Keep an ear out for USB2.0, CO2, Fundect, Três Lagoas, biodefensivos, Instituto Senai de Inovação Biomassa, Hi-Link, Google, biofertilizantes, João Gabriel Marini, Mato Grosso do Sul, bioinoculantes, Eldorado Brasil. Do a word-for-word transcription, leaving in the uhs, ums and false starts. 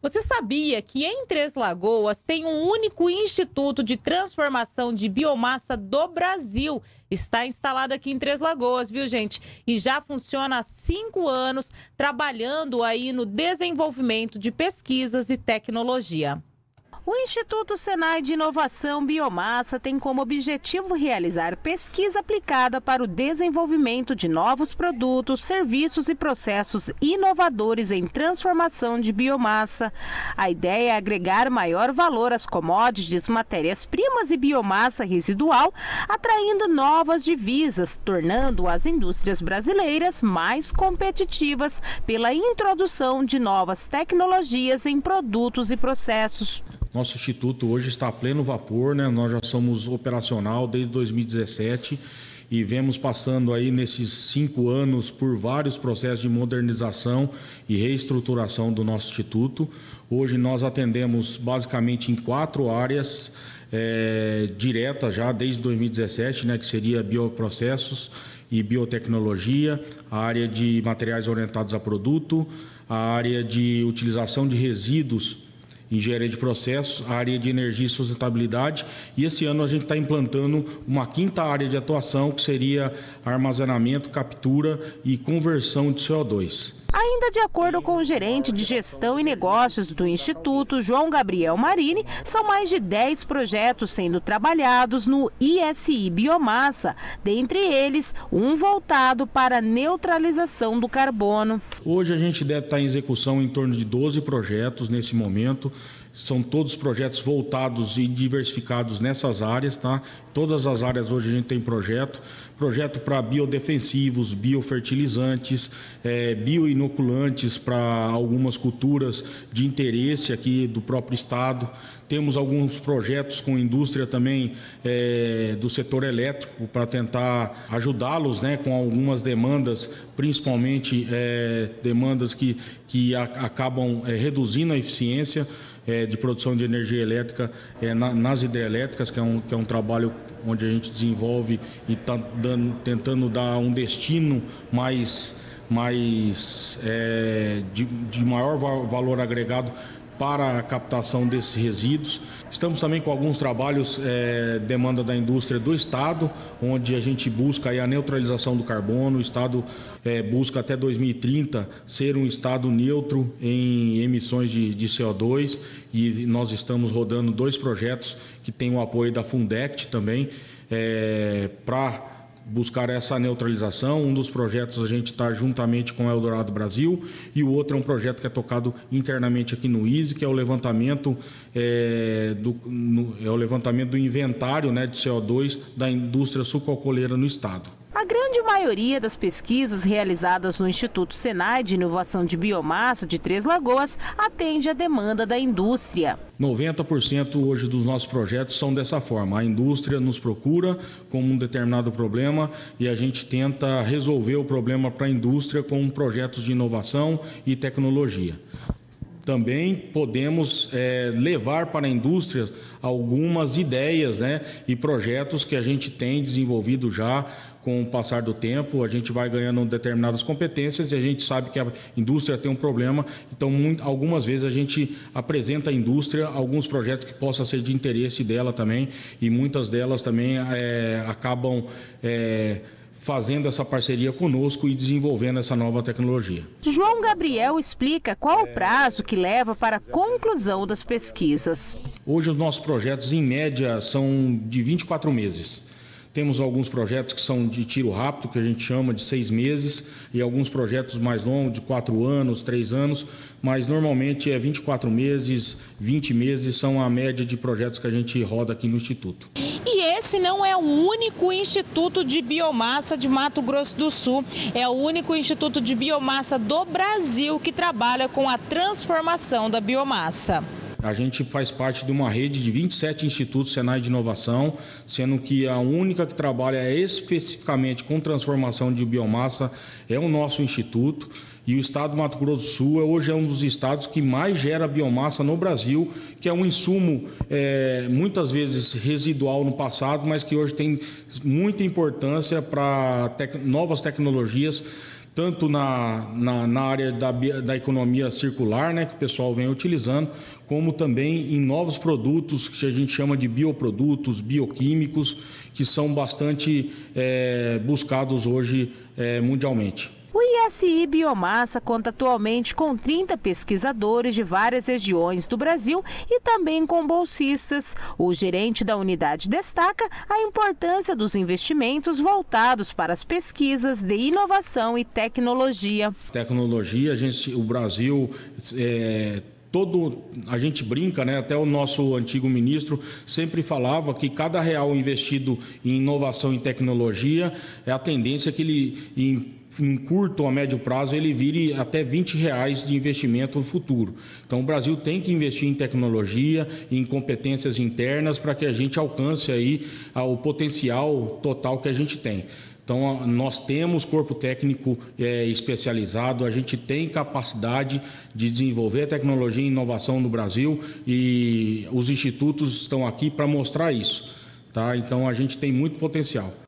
Você sabia que em Três Lagoas tem um único Instituto de Transformação de Biomassa do Brasil? Está instalado aqui em Três Lagoas, viu, gente? E já funciona há cinco anos, trabalhando aí no desenvolvimento de pesquisas e tecnologia. O Instituto Senai de Inovação Biomassa tem como objetivo realizar pesquisa aplicada para o desenvolvimento de novos produtos, serviços e processos inovadores em transformação de biomassa. A ideia é agregar maior valor às commodities, matérias-primas e biomassa residual, atraindo novas divisas, tornando as indústrias brasileiras mais competitivas pela introdução de novas tecnologias em produtos e processos. Nosso instituto hoje está a pleno vapor, né? Nós já somos operacional desde dois mil e dezessete e vemos passando aí nesses cinco anos por vários processos de modernização e reestruturação do nosso instituto. Hoje nós atendemos basicamente em quatro áreas é, diretas já desde dois mil e dezessete, né? Que seria bioprocessos e biotecnologia, a área de materiais orientados a produto, a área de utilização de resíduos, engenharia de processos, a área de energia e sustentabilidade, e esse ano a gente está implantando uma quinta área de atuação, que seria armazenamento, captura e conversão de C O dois. Ainda de acordo com o gerente de gestão e negócios do Instituto, João Gabriel Marini, são mais de dez projetos sendo trabalhados no I S I Biomassa, dentre eles um voltado para a neutralização do carbono. Hoje a gente deve estar em execução em torno de doze projetos nesse momento. São todos projetos voltados e diversificados nessas áreas, tá? Todas as áreas hoje a gente tem projeto. Projeto para biodefensivos, biofertilizantes, é, bioinoculantes para algumas culturas de interesse aqui do próprio estado. Temos alguns projetos com indústria também é, do setor elétrico para tentar ajudá-los, né, com algumas demandas, principalmente é, demandas que, que a, acabam é, reduzindo a eficiência é, de produção de energia elétrica é, na, nas hidrelétricas, que é, um, que é um trabalho onde a gente desenvolve e está dando, tentando dar um destino mais, mais é, de, de maior valor agregado para a captação desses resíduos. Estamos também com alguns trabalhos é, demanda da indústria do estado, onde a gente busca aí a neutralização do carbono. O estado é, busca até dois mil e trinta ser um estado neutro em emissões de, de C O dois, e nós estamos rodando dois projetos que têm o apoio da Fundect também é, para buscar essa neutralização. Um dos projetos a gente está juntamente com o Eldorado Brasil, e o outro é um projeto que é tocado internamente aqui no I S E, que é o levantamento, é, do, no, é o levantamento do inventário, né, de C O dois da indústria sucroalcooleira no estado. A grande maioria das pesquisas realizadas no Instituto Senai de Inovação de Biomassa de Três Lagoas atende à demanda da indústria. noventa por cento hoje dos nossos projetos são dessa forma. A indústria nos procura com um determinado problema e a gente tenta resolver o problema para a indústria com projetos de inovação e tecnologia. Também podemos é, levar para a indústria algumas ideias, né, e projetos que a gente tem desenvolvido já com o passar do tempo. A gente vai ganhando determinadas competências e a gente sabe que a indústria tem um problema, então muito, algumas vezes a gente apresenta à indústria alguns projetos que possam ser de interesse dela também, e muitas delas também é, acabam... É, fazendo essa parceria conosco e desenvolvendo essa nova tecnologia. João Gabriel explica qual o prazo que leva para a conclusão das pesquisas. Hoje os nossos projetos, em média, são de vinte e quatro meses. Temos alguns projetos que são de tiro rápido, que a gente chama de seis meses, e alguns projetos mais longos, de quatro anos, três anos, mas normalmente é vinte e quatro meses, vinte meses, são a média de projetos que a gente roda aqui no Instituto. Esse não é o único Instituto de Biomassa de Mato Grosso do Sul, é o único Instituto de Biomassa do Brasil que trabalha com a transformação da biomassa. A gente faz parte de uma rede de vinte e sete institutos Senai de Inovação, sendo que a única que trabalha especificamente com transformação de biomassa é o nosso instituto. E o estado do Mato Grosso do Sul hoje é um dos estados que mais gera biomassa no Brasil, que é um insumo é, muitas vezes residual no passado, mas que hoje tem muita importância para tec- novas tecnologias, tanto na, na, na área da, da economia circular, né, que o pessoal vem utilizando, como também em novos produtos que a gente chama de bioprodutos, bioquímicos, que são bastante é, buscados hoje é, mundialmente. O I S I Biomassa conta atualmente com trinta pesquisadores de várias regiões do Brasil e também com bolsistas. O gerente da unidade destaca a importância dos investimentos voltados para as pesquisas de inovação e tecnologia. Tecnologia, a gente, o Brasil... É... Todo, a gente brinca, né? Até o nosso antigo ministro sempre falava que cada real investido em inovação e tecnologia é a tendência que ele, em, em curto ou a médio prazo, ele vire até vinte reais de investimento no futuro. Então, o Brasil tem que investir em tecnologia, em competências internas, para que a gente alcance aí o potencial total que a gente tem. Então, nós temos corpo técnico é, especializado, a gente tem capacidade de desenvolver tecnologia e inovação no Brasil e os institutos estão aqui para mostrar isso, tá? Então, a gente tem muito potencial.